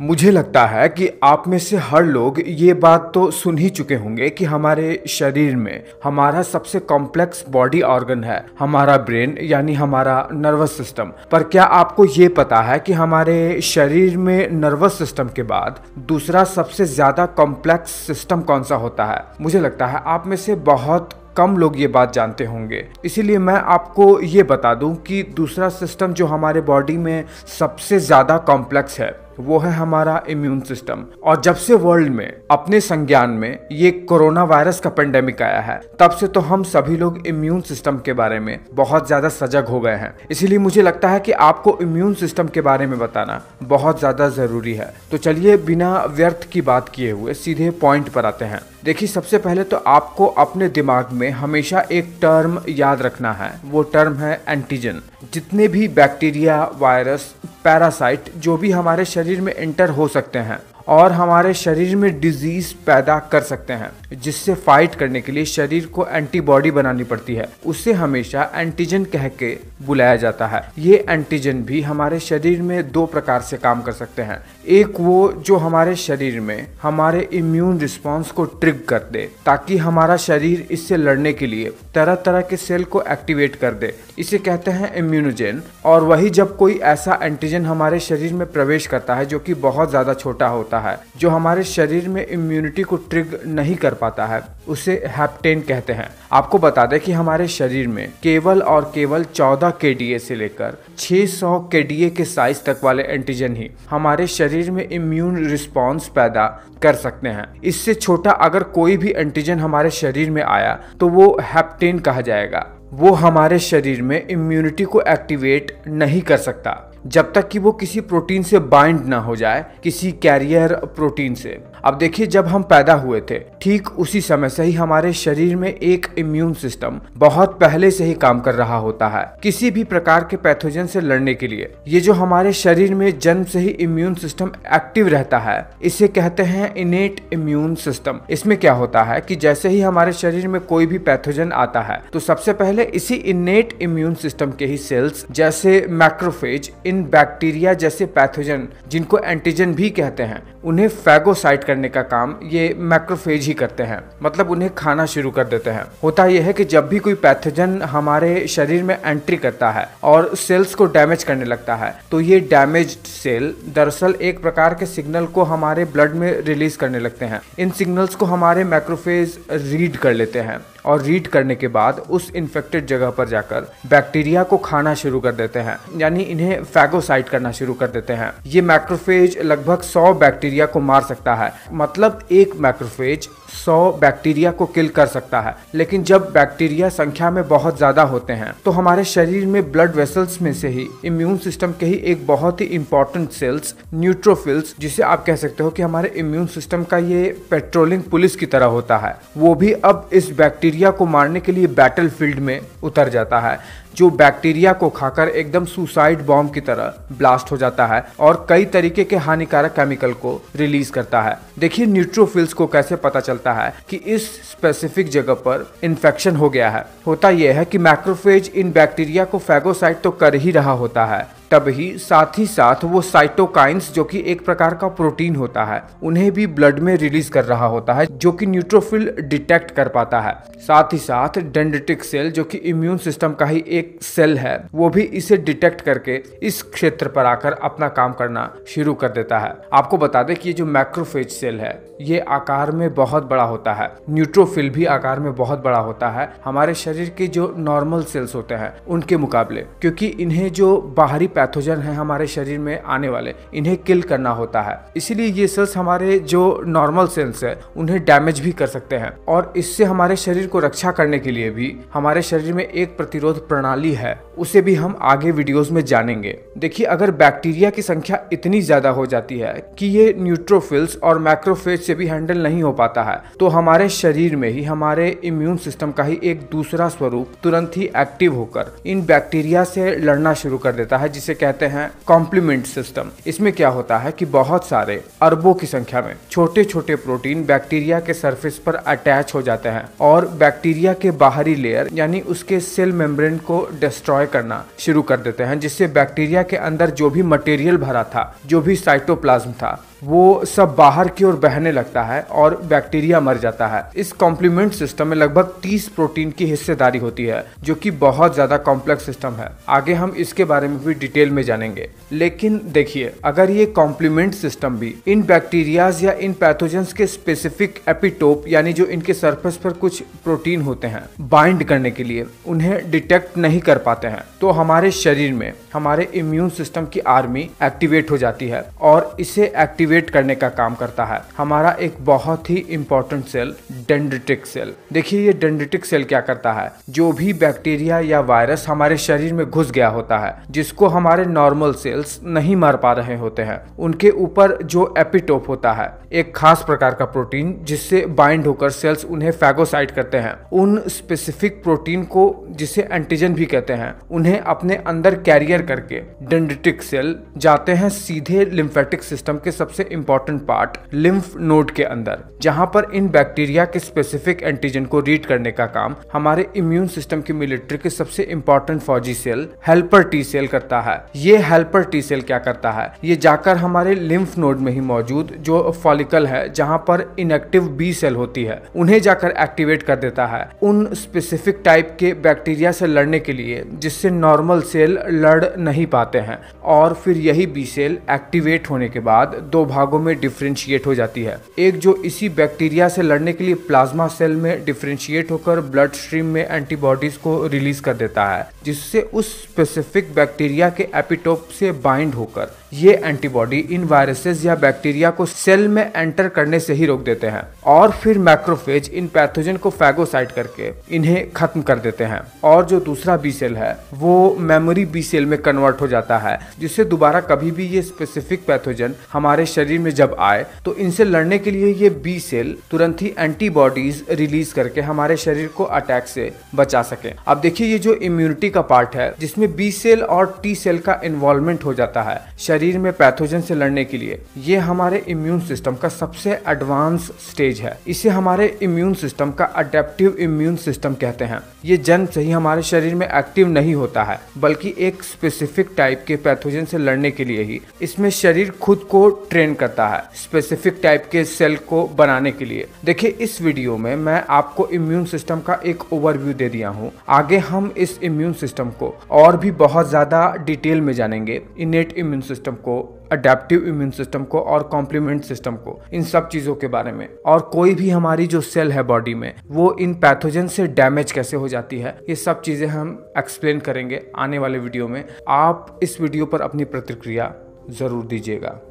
मुझे लगता है कि आप में से हर लोग ये बात तो सुन ही चुके होंगे कि हमारे शरीर में हमारा सबसे कॉम्प्लेक्स बॉडी ऑर्गन है हमारा ब्रेन यानी हमारा नर्वस सिस्टम। पर क्या आपको ये पता है कि हमारे शरीर में नर्वस सिस्टम के बाद दूसरा सबसे ज्यादा कॉम्प्लेक्स सिस्टम कौन सा होता है? मुझे लगता है आप में से बहुत कम लोग ये बात जानते होंगे, इसीलिए मैं आपको ये बता दूं कि दूसरा सिस्टम जो हमारे बॉडी में सबसे ज़्यादा कॉम्प्लेक्स है वो है हमारा इम्यून सिस्टम। और जब से वर्ल्ड में अपने संज्ञान में ये कोरोना वायरस का पेंडेमिक आया है तब से तो हम सभी लोग इम्यून सिस्टम के बारे में बहुत ज़्यादा सजग हो गए हैं, इसीलिए मुझे लगता है कि आपको इम्यून सिस्टम के बारे में बताना बहुत ज़्यादा ज़रूरी है। तो चलिए बिना व्यर्थ की बात किए हुए सीधे पॉइंट पर आते हैं। देखिए, सबसे पहले तो आपको अपने दिमाग में हमेशा एक टर्म याद रखना है, वो टर्म है एंटीजन। जितने भी बैक्टीरिया, वायरस, पैरासाइट जो भी हमारे शरीर में एंटर हो सकते हैं और हमारे शरीर में डिजीज पैदा कर सकते हैं, जिससे फाइट करने के लिए शरीर को एंटीबॉडी बनानी पड़ती है, उसे हमेशा एंटीजन कह के बुलाया जाता है। ये एंटीजन भी हमारे शरीर में दो प्रकार से काम कर सकते हैं। एक वो जो हमारे शरीर में हमारे इम्यून रिस्पॉन्स को ट्रिगर कर दे ताकि हमारा शरीर इससे लड़ने के लिए तरह तरह के सेल को एक्टिवेट कर दे, इसे कहते हैं इम्यूनोजेन। और वही जब कोई ऐसा एंटीजन हमारे शरीर में प्रवेश करता है जो कि बहुत ज़्यादा छोटा होता है, जो हमारे शरीर में इम्यूनिटी को ट्रिगर नहीं कर पाता है, उसे हैप्टेन कहते हैं। आपको बता दें कि हमारे शरीर में केवल और केवल 14 kDa से लेकर 600 kDa के साइज तक वाले एंटीजन ही हमारे शरीर में इम्यून रिस्पॉन्स पैदा कर सकते हैं। इससे छोटा अगर कोई भी एंटीजन हमारे शरीर में आया तो वो हैप्टेन कहा जाएगा। वो हमारे शरीर में इम्यूनिटी को एक्टिवेट नहीं कर सकता जब तक कि वो किसी प्रोटीन से बाइंड ना हो जाए, किसी कैरियर प्रोटीन से। अब देखिए, जब हम पैदा हुए थे ठीक उसी समय से ही हमारे शरीर में एक इम्यून सिस्टम बहुत पहले से ही काम कर रहा होता है किसी भी प्रकार के पैथोजन से लड़ने के लिए। ये जो हमारे शरीर में जन्म से ही इम्यून सिस्टम एक्टिव रहता है, इसे कहते हैं इनेट इम्यून सिस्टम। इसमें क्या होता है कि जैसे ही हमारे शरीर में कोई भी पैथोजन आता है तो सबसे पहले इसी इनेट इम्यून सिस्टम के ही सेल्स जैसे मैक्रोफेज, इन बैक्टीरिया जैसे पैथोजन जिनको एंटीजन भी कहते हैं, उन्हें फैगोसाइट करने का काम ये मैक्रोफेज ही करते हैं, मतलब उन्हें खाना शुरू कर देते हैं। होता यह है कि जब भी कोई पैथोजन हमारे शरीर में एंट्री करता है और सेल्स को डैमेज करने लगता है तो ये डैमेज्ड सेल दरअसल एक प्रकार के सिग्नल को हमारे ब्लड में रिलीज करने लगते हैं। इन सिग्नल्स को हमारे मैक्रोफेज रीड कर लेते हैं और रीड करने के बाद उस इन्फेक्टेड जगह पर जाकर बैक्टीरिया को खाना शुरू कर देते हैं, यानी इन्हें फैगोसाइट करना शुरू कर देते हैं। ये मैक्रोफेज लगभग 100 बैक्टीरिया को मार सकता है, मतलब एक मैक्रोफेज 100 बैक्टीरिया को किल कर सकता है। लेकिन जब बैक्टीरिया संख्या में बहुत ज़्यादा होते हैं तो हमारे शरीर में ब्लड वेसल्स में से ही इम्यून सिस्टम के ही एक बहुत ही इम्पॉर्टेंट सेल्स न्यूट्रोफिल्स, जिसे आप कह सकते हो कि हमारे इम्यून सिस्टम का ये पेट्रोलिंग पुलिस की तरह होता है, वो भी अब इस बैक्टीरिया को मारने के लिए बैटलफील्ड में उतर जाता है, जो बैक्टीरिया को खाकर एकदम सुसाइड बॉम्ब की तरह ब्लास्ट हो जाता है और कई तरीके के हानिकारक केमिकल को रिलीज करता है। देखिए, न्यूट्रोफिल्स को कैसे पता चलता है कि इस स्पेसिफिक जगह पर इन्फेक्शन हो गया है। होता यह है कि मैक्रोफेज इन बैक्टीरिया को फैगोसाइट तो कर ही रहा होता है, तभी साथ ही साथ वो साइटोकाइंस जो कि एक प्रकार का प्रोटीन होता है उन्हें भी ब्लड में रिलीज कर रहा होता है, जो कि न्यूट्रोफिल डिटेक्ट कर पाता है। साथ ही साथ डेंड्रिटिक सेल जो कि इम्यून सिस्टम का ही एक सेल है, वो भी इसे डिटेक्ट करके इस क्षेत्र पर आकर अपना काम करना शुरू कर देता है। आपको बता दें कि ये जो मैक्रोफेज सेल है ये आकार में बहुत बड़ा होता है, न्यूट्रोफिल भी आकार में बहुत बड़ा होता है हमारे शरीर के जो नॉर्मल सेल्स होते हैं उनके मुकाबले, क्योंकि इन्हें जो बाहरी पैथोजन है हमारे शरीर में आने वाले इन्हें किल करना होता है, इसीलिए ये सेल्स हमारे जो नॉर्मल सेल्स है उन्हें डैमेज भी कर सकते हैं। और इससे हमारे शरीर को रक्षा करने के लिए भी हमारे शरीर में एक प्रतिरोध प्रणाली है, उसे भी हम आगे वीडियोस में जानेंगे। देखिए, अगर बैक्टीरिया की संख्या इतनी ज्यादा हो जाती है कि ये न्यूट्रोफिल्स और मैक्रोफेज से भी हैंडल नहीं हो पाता है तो हमारे शरीर में ही हमारे इम्यून सिस्टम का ही एक दूसरा स्वरूप तुरंत ही एक्टिव होकर इन बैक्टीरिया से लड़ना शुरू कर देता है, जिसे जिसे कहते हैं कॉम्प्लीमेंट सिस्टम। इसमें क्या होता है कि बहुत सारे अरबों की संख्या में छोटे छोटे प्रोटीन बैक्टीरिया के सरफेस पर अटैच हो जाते हैं और बैक्टीरिया के बाहरी लेयर यानी उसके सेल मेम्ब्रेन को डिस्ट्रॉय करना शुरू कर देते हैं, जिससे बैक्टीरिया के अंदर जो भी मटेरियल भरा था, जो भी साइटोप्लाज्म था, वो सब बाहर की ओर बहने लगता है और बैक्टीरिया मर जाता है। इस कॉम्प्लीमेंट सिस्टम में लगभग 30 प्रोटीन की हिस्सेदारी होती है, जो कि बहुत ज्यादा कॉम्प्लेक्स सिस्टम है। आगे हम इसके बारे में भी डिटेल में जानेंगे, लेकिन देखिए, अगर ये कॉम्प्लीमेंट सिस्टम भी इन बैक्टीरियाज या इन पैथोजेंस के स्पेसिफिक एपिटोप यानी जो इनके सरफेस पर कुछ प्रोटीन होते हैं बाइंड करने के लिए, उन्हें डिटेक्ट नहीं कर पाते हैं, तो हमारे शरीर में हमारे इम्यून सिस्टम की आर्मी एक्टिवेट हो जाती है और इसे एक्टिवेट करने का काम करता है हमारा एक बहुत ही इम्पोर्टेंट सेल, डेंड्रिटिक सेल। देखिए, ये डेंड्रिटिक सेल क्या करता है, जो भी बैक्टीरिया या वायरस हमारे शरीर में घुस गया होता है, जिसको हमारे नॉर्मल सेल्स नहीं मार पा रहे होते हैं, उनके ऊपर जो एपिटोप होता है, एक खास प्रकार का प्रोटीन जिससे बाइंड होकर सेल्स उन्हें फैगोसाइट करते हैं, उन स्पेसिफिक प्रोटीन को जिसे एंटीजन भी कहते हैं, उन्हें अपने अंदर कैरियर करके डेंड्रिटिक सेल जाते हैं सीधे लिम्फेटिक सिस्टम के सबसे इम्पोर्टेंट पार्ट लिम्फ नोड के अंदर, जहां पर इन बैक्टीरिया के स्पेसिफिक एंटीजन को रीड करने का काम हमारे इम्यून सिस्टम की मिलिट्री के सबसे इम्पोर्टेंट फौजी सेल हेल्पर टी सेल करता है। ये हेल्पर टी सेल क्या करता है, ये जाकर हमारे लिम्फ नोड में ही मौजूद जो फॉलिकल है, जहां पर इनएक्टिव बी सेल होती है, उन्हें जाकर एक्टिवेट कर देता है उन स्पेसिफिक टाइप के बैक्टीरिया से लड़ने के लिए, जिससे नॉर्मल सेल लड़ नहीं पाते हैं। और फिर यही बी सेल एक्टिवेट होने के बाद दो भागों में डिफ्रेंशिएट हो जाती है, एक जो इसी बैक्टीरिया से लड़ने के लिए प्लाज्मा सेल में डिफ्रेंशिएट होकर ब्लड स्ट्रीम में एंटीबॉडीज को रिलीज कर देता है, जिससे उस स्पेसिफिक बैक्टीरिया के एपिटोप से बाइंड होकर ये एंटीबॉडी इन वायरसेस या बैक्टीरिया को सेल में एंटर करने से ही रोक देते हैं। और फिर मैक्रोफेज इन पैथोजन को फैगोसाइट करके इन्हें खत्म कर देते हैं। और जो दूसरा बी सेल है, वो मेमोरी बी सेल में कन्वर्ट हो जाता है, जिससे दोबारा कभी भी ये स्पेसिफिक पैथोजन हमारे शरीर में जब आए तो इनसे लड़ने के लिए ये बी सेल तुरंत ही एंटीबॉडीज रिलीज करके हमारे शरीर को अटैक से बचा सके। अब देखिए, ये जो इम्यूनिटी का पार्ट है, जिसमें बी सेल और टी सेल का इन्वॉल्वमेंट हो जाता है शरीर में पैथोजन से लड़ने के लिए, ये हमारे इम्यून सिस्टम का सबसे एडवांस स्टेज है। इसे हमारे इम्यून सिस्टम का अडैप्टिव इम्यून सिस्टम कहते हैं। ये जन्म से ही हमारे शरीर में एक्टिव नहीं होता है, बल्कि एक स्पेसिफिक टाइप के पैथोजन से लड़ने के लिए ही इसमें शरीर खुद को ट्रेन करता है स्पेसिफिक टाइप के सेल को बनाने के लिए। देखिए, इस वीडियो में मैं आपको इम्यून सिस्टम का एक ओवरव्यू दे दिया हूँ। आगे हम इस इम्यून सिस्टम को और भी बहुत ज्यादा डिटेल में जानेंगे, इनेट इम्यून सिस्टम को, अडैप्टिव इम्यून सिस्टम को और कॉम्प्लीमेंट सिस्टम को, इन सब चीजों के बारे में, और कोई भी हमारी जो सेल है बॉडी में, वो इन पैथोजन से डैमेज कैसे हो जाती है, ये सब चीजें हम एक्सप्लेन करेंगे आने वाले वीडियो में। आप इस वीडियो पर अपनी प्रतिक्रिया जरूर दीजिएगा।